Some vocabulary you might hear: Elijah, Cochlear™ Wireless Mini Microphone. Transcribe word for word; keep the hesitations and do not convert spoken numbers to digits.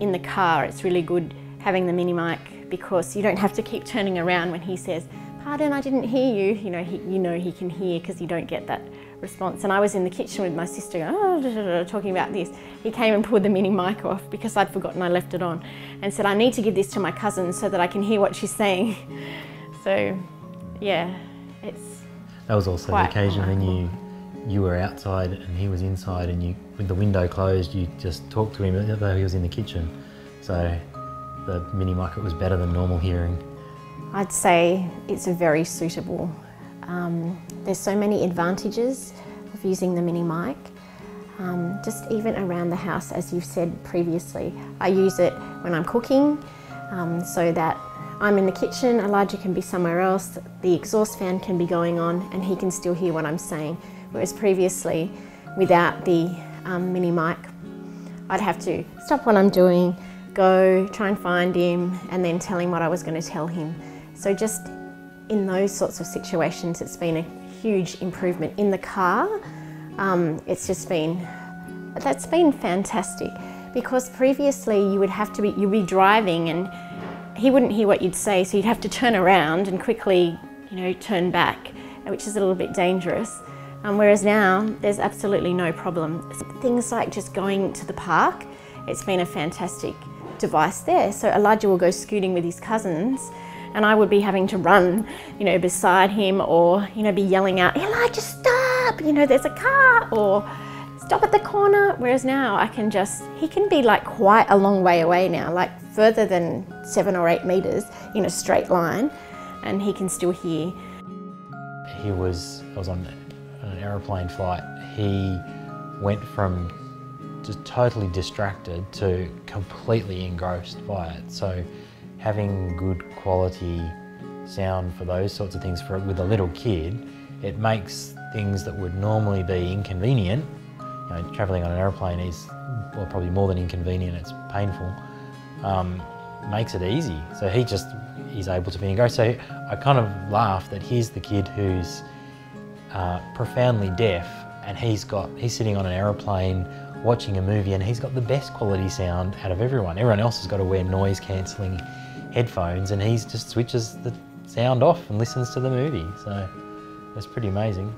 in the car, it's really good having the mini mic because you don't have to keep turning around when he says, "Pardon, I didn't hear you." You know, he, you know he can hear because you don't get that response. And I was in the kitchen with my sister going, "Oh, da, da, da," talking about this. He came and pulled the mini mic off because I'd forgotten I left it on and said, "I need to give this to my cousin so that I can hear what she's saying." So, yeah, it's That was also the occasion when you you were outside and he was inside, and you, with the window closed, you just talked to him even though he was in the kitchen. So the mini mic was better than normal hearing. I'd say it's very suitable. Um, there's so many advantages of using the mini mic. Um, just even around the house, as you've said previously, I use it when I'm cooking, um, so that I'm in the kitchen, Elijah can be somewhere else, the exhaust fan can be going on and he can still hear what I'm saying. Whereas previously, without the um, mini mic, I'd have to stop what I'm doing, go, try and find him, and then tell him what I was going to tell him. So just in those sorts of situations, it's been a huge improvement. In the car, um, it's just been, that's been fantastic, because previously you would have to be, you'd be driving and he wouldn't hear what you'd say, so you'd have to turn around and quickly, you know, turn back, which is a little bit dangerous. Um, whereas now, there's absolutely no problem. Things like just going to the park, it's been a fantastic device there. So Elijah will go scooting with his cousins, and I would be having to run, you know, beside him, or, you know, be yelling out, "Elijah, stop! You know, there's a car!" or "Stop at the corner." Whereas now I can just, he can be like quite a long way away now, like further than seven or eight meters in a straight line, and he can still hear. He was, I was on an aeroplane flight. He went from just totally distracted to completely engrossed by it. So having good quality sound for those sorts of things for with a little kid, it makes things that would normally be inconvenient, you know, travelling on an aeroplane is, well, probably more than inconvenient, it's painful, um, makes it easy. So he just, he's able to be engaged. So I kind of laugh that here's the kid who's uh, profoundly deaf, and he's got, he's sitting on an aeroplane watching a movie, and he's got the best quality sound out of everyone. Everyone else has got to wear noise cancelling headphones, and he just switches the sound off and listens to the movie. So that's pretty amazing.